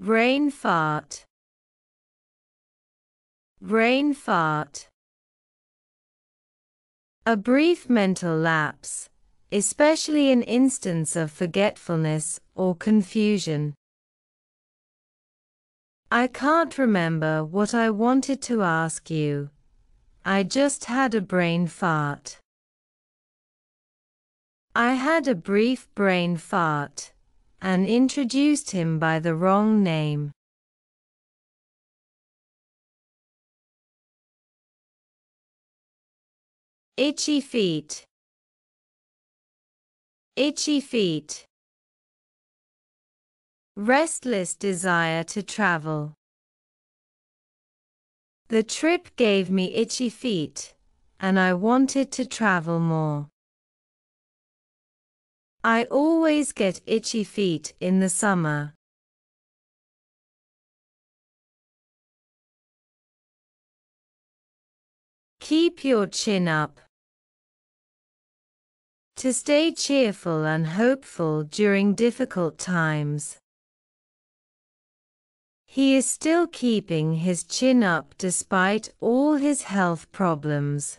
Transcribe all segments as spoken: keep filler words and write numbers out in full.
brain fart, brain fart. A brief mental lapse, especially an instance of forgetfulness or confusion. I can't remember what I wanted to ask you. I just had a brain fart. I had a brief brain fart and introduced him by the wrong name. Itchy feet, itchy feet. Restless desire to travel. The trip gave me itchy feet, and I wanted to travel more. I always get itchy feet in the summer. Keep your chin up. To stay cheerful and hopeful during difficult times. He is still keeping his chin up despite all his health problems.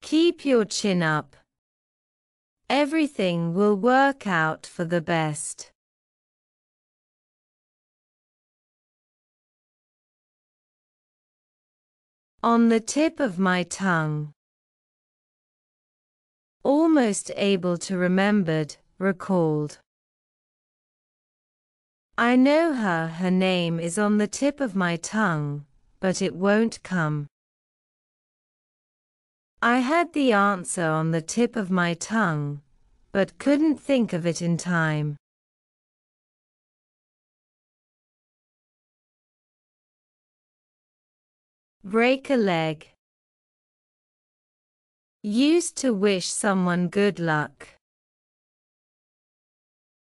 Keep your chin up. Everything will work out for the best. On the tip of my tongue. Almost able to remembered, recalled. I know her, her name is on the tip of my tongue, but it won't come. I had the answer on the tip of my tongue, but couldn't think of it in time. Break a leg. Used to wish someone good luck.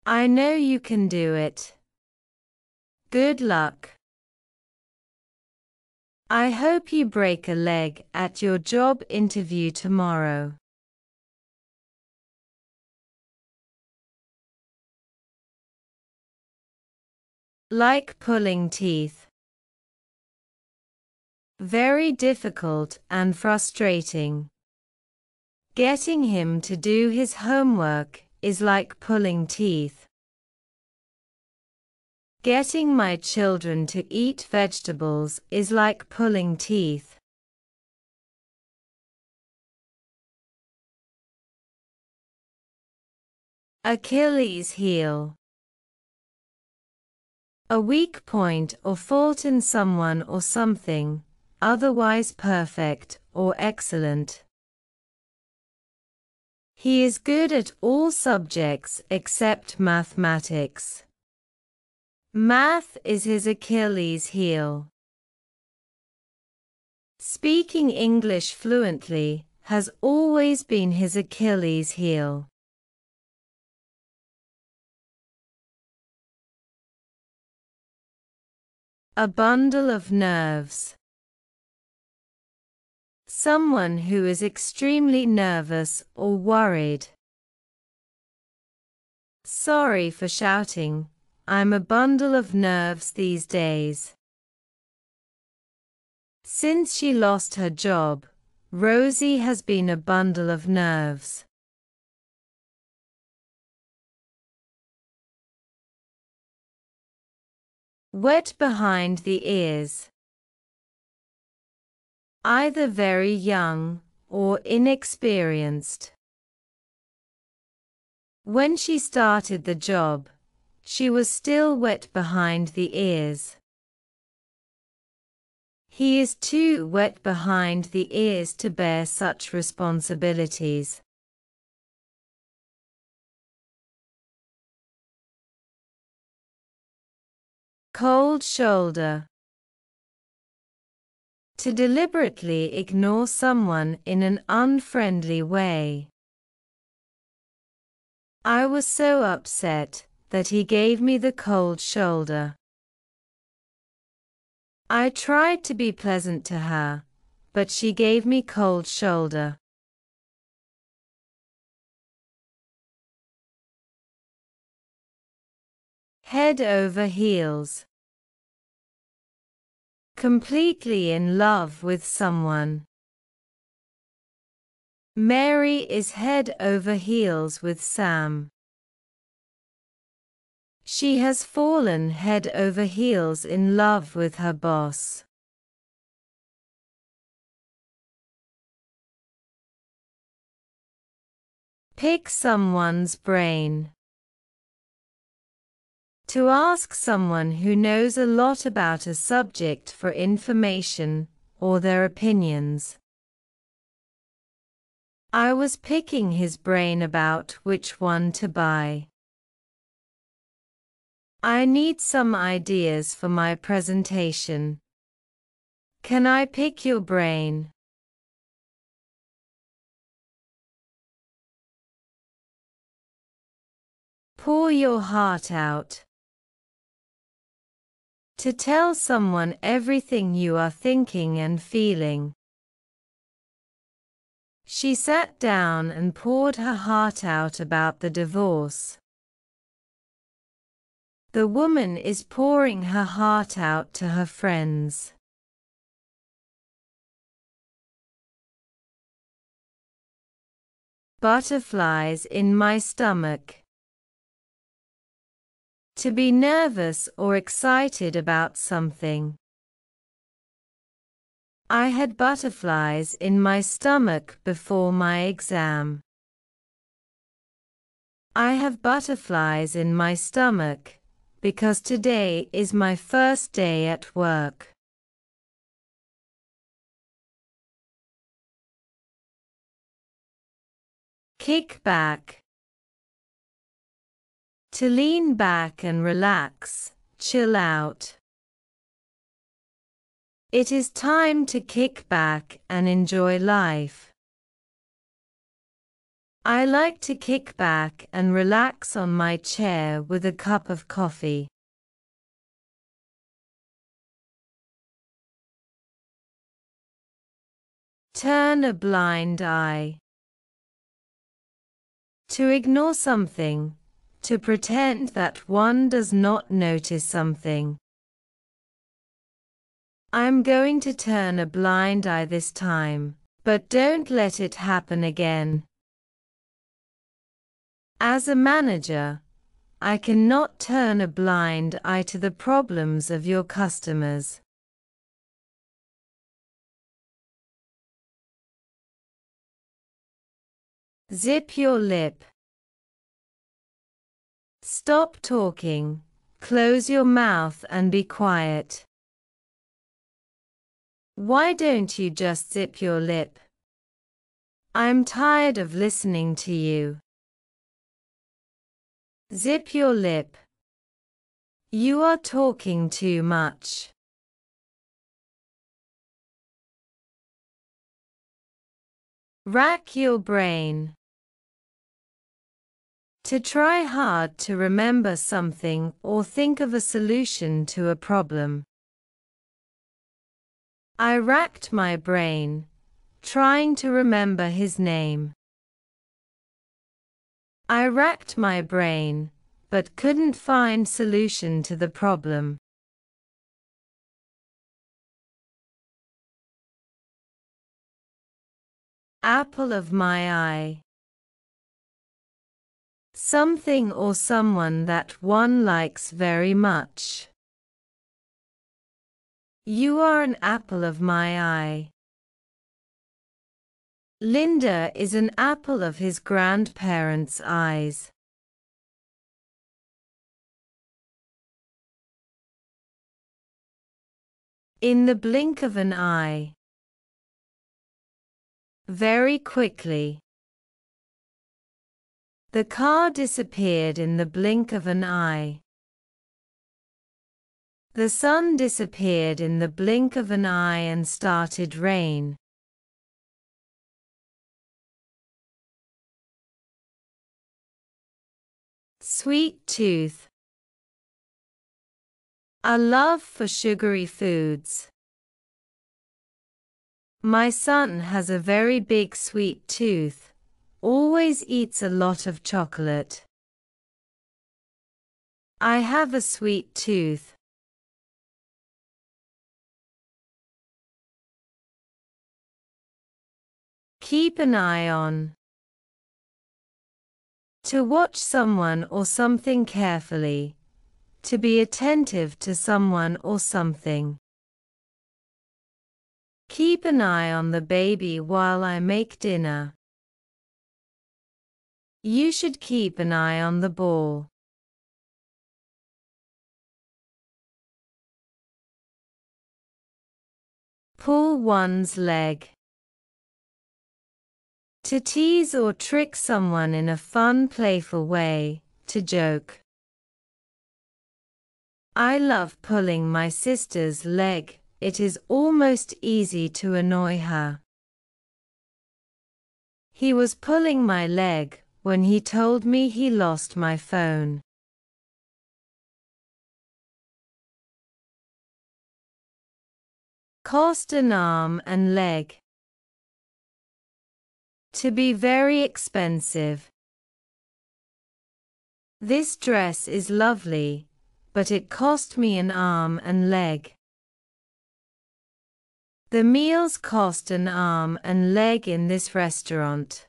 I know you can do it. Good luck. I hope you break a leg at your job interview tomorrow. Like pulling teeth. Very difficult and frustrating. Getting him to do his homework is like pulling teeth. Getting my children to eat vegetables is like pulling teeth. Achilles heel. A weak point or fault in someone or something, otherwise perfect or excellent. He is good at all subjects except mathematics. Math is his Achilles heel. Speaking English fluently has always been his Achilles heel. A bundle of nerves. Someone who is extremely nervous or worried. Sorry for shouting. I'm a bundle of nerves these days. Since she lost her job, Rosie has been a bundle of nerves. Wet behind the ears. Either very young or inexperienced. When she started the job, she was still wet behind the ears. He is too wet behind the ears to bear such responsibilities. Cold shoulder. To deliberately ignore someone in an unfriendly way. I was so upset that he gave me the cold shoulder. I tried to be pleasant to her, but she gave me cold shoulder. head over heels. Completely in love with someone. Mary is head over heels with Sam. She has fallen head over heels in love with her boss. Pick someone's brain. To ask someone who knows a lot about a subject for information or their opinions. I was picking his brain about which one to buy. I need some ideas for my presentation. Can I pick your brain? Pour your heart out. To tell someone everything you are thinking and feeling. She sat down and poured her heart out about the divorce. The woman is pouring her heart out to her friends. Butterflies in my stomach. To be nervous or excited about something. I had butterflies in my stomach before my exam. I have butterflies in my stomach because today is my first day at work. Kick back. To lean back and relax, chill out. It is time to kick back and enjoy life. I like to kick back and relax on my chair with a cup of coffee. Turn a blind eye. To ignore something, to pretend that one does not notice something. I'm going to turn a blind eye this time, but don't let it happen again. As a manager, I cannot turn a blind eye to the problems of your customers. Zip your lip. Stop talking, close your mouth and be quiet. Why don't you just zip your lip? I'm tired of listening to you. Zip your lip. You are talking too much. Rack your brain. To try hard to remember something or think of a solution to a problem. I racked my brain, trying to remember his name. I racked my brain, but couldn't find solution to the problem. Apple of my eye. Something or someone that one likes very much. You are an apple of my eye. Linda is an apple of his grandparents' eyes. In the blink of an eye. Very quickly. The car disappeared in the blink of an eye. The sun disappeared in the blink of an eye and started rain. Sweet tooth. A love for sugary foods. My son has a very big sweet tooth, always eats a lot of chocolate. I have a sweet tooth. Keep an eye on. To watch someone or something carefully. To be attentive to someone or something. Keep an eye on the baby while I make dinner. You should keep an eye on the ball. Pull one's leg. To tease or trick someone in a fun, playful way, to joke. I love pulling my sister's leg. It is almost easy to annoy her. He was pulling my leg when he told me he lost my phone. Cost an arm and leg. To be very expensive. This dress is lovely, but it cost me an arm and leg. The meals cost an arm and leg in this restaurant.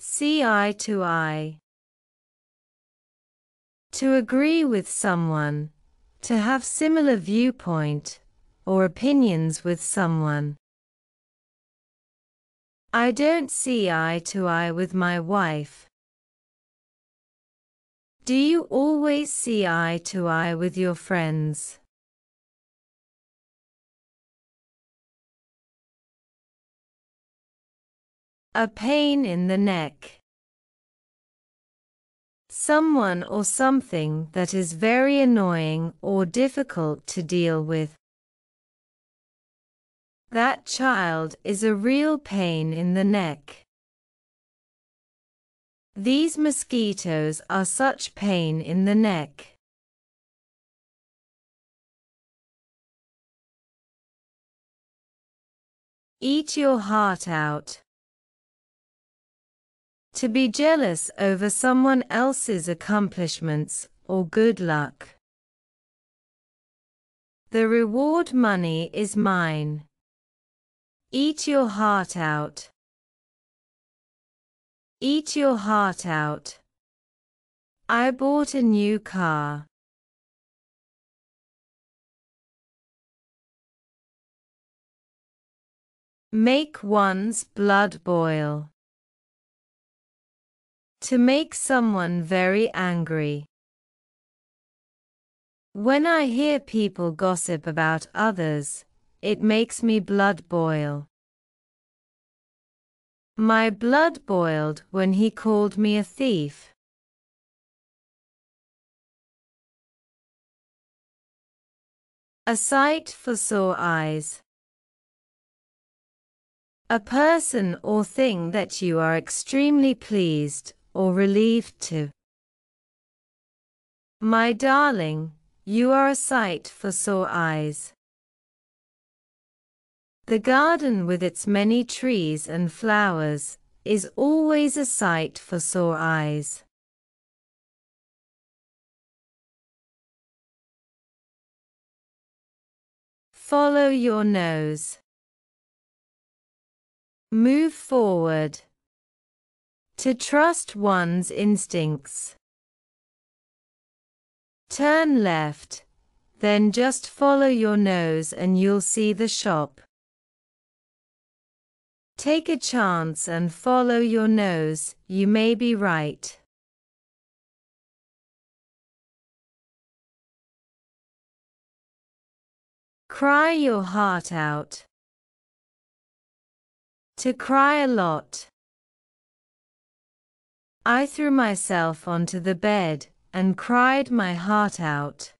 See eye to eye. To agree with someone. To have similar viewpoint or opinions with someone. I don't see eye to eye with my wife. Do you always see eye to eye with your friends? A pain in the neck. Someone or something that is very annoying or difficult to deal with. That child is a real pain in the neck. These mosquitoes are such pain in the neck. Eat your heart out. To be jealous over someone else's accomplishments or good luck. The reward money is mine. Eat your heart out. Eat your heart out. I bought a new car. Make one's blood boil. To make someone very angry. When I hear people gossip about others, it makes me blood boil. My blood boiled when he called me a thief. A sight for sore eyes. A person or thing that you are extremely pleased or relieved to. My darling, you are a sight for sore eyes. The garden with its many trees and flowers is always a sight for sore eyes. Follow your nose. Move forward. To trust one's instincts. Turn left, then just follow your nose and you'll see the shop. Take a chance and follow your nose, you may be right. Cry your heart out. To cry a lot. I threw myself onto the bed and cried my heart out.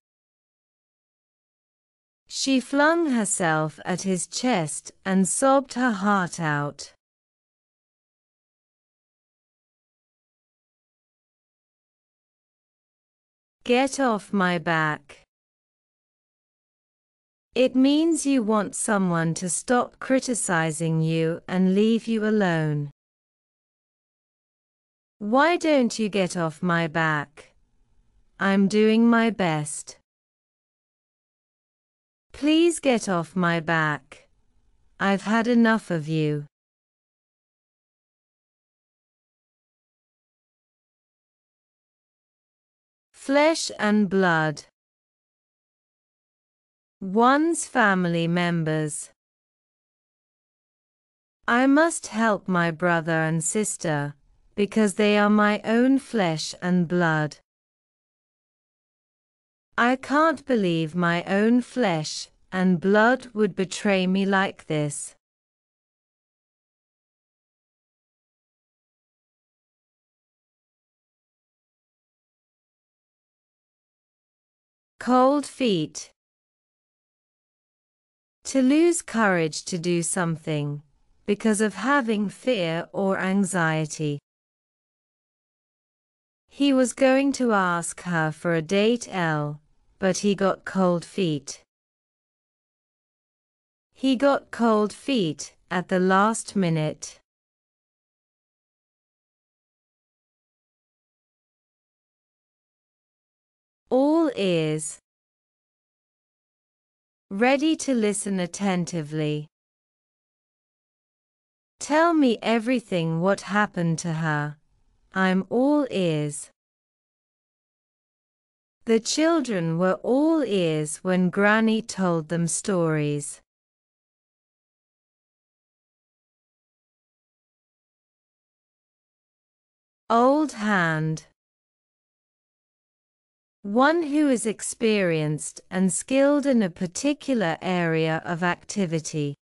She flung herself at his chest and sobbed her heart out. Get off my back. It means you want someone to stop criticizing you and leave you alone. Why don't you get off my back? I'm doing my best. Please get off my back. I've had enough of you. Flesh and blood. One's family members. I must help my brother and sister, because they are my own flesh and blood. I can't believe my own flesh and blood would betray me like this. Cold feet. To lose courage to do something, because of having fear or anxiety. He was going to ask her for a date, L, but he got cold feet. He got cold feet at the last minute. All ears. Ready to listen attentively. Tell me everything what happened to her. I'm all ears. The children were all ears when Granny told them stories. Old hand. One who is experienced and skilled in a particular area of activity.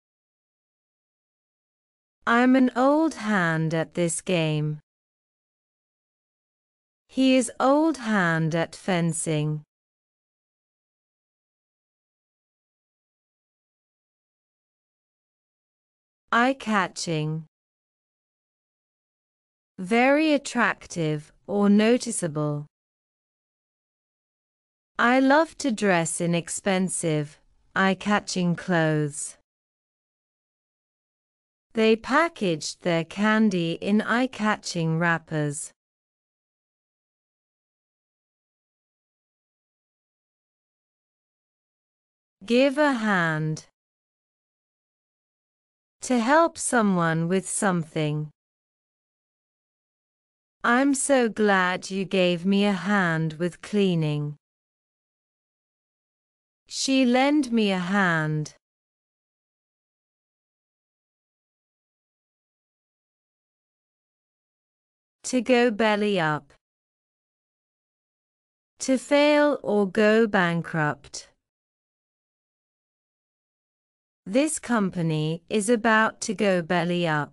I'm an old hand at this game. He is old hand at fencing. Eye-catching. Very attractive or noticeable. I love to dress in expensive, eye-catching clothes. They packaged their candy in eye-catching wrappers. Give a hand. To help someone with something. I'm so glad you gave me a hand with cleaning. She lent me a hand. To go belly up. To fail or go bankrupt. This company is about to go belly up.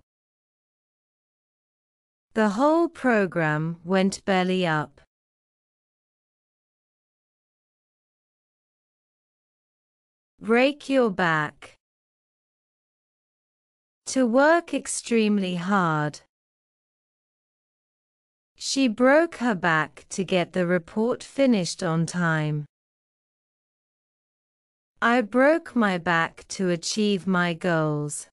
The whole program went belly up. Break your back. To work extremely hard. She broke her back to get the report finished on time. I broke my back to achieve my goals.